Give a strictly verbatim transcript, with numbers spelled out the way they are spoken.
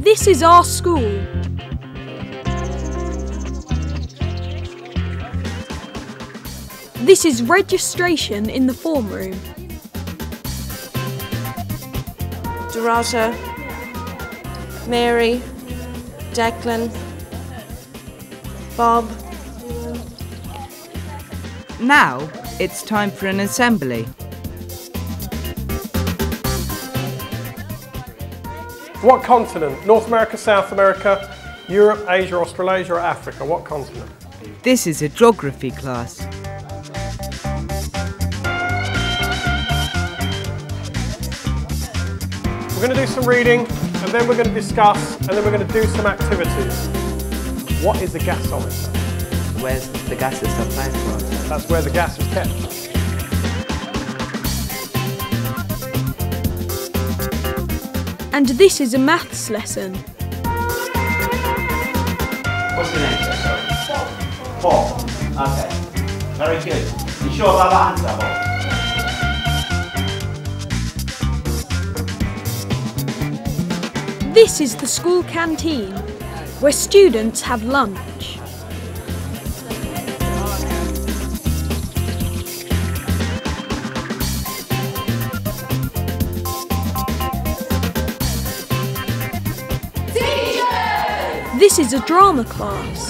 This is our school. This is registration in the form room. Dorota, Mary, Declan, Bob. Now it's time for an assembly. What continent? North America, South America, Europe, Asia, Australasia or Africa? What continent? This is a geography class. We're going to do some reading and then we're going to discuss and then we're going to do some activities. What is a gasometer? Where's the gas is supplied from? That's where the gas is kept. And this is a maths lesson. What's the next lesson? Four. Four. Okay. Very good. You sure about that answer? This is the school canteen, where students have lunch. This is a drama class.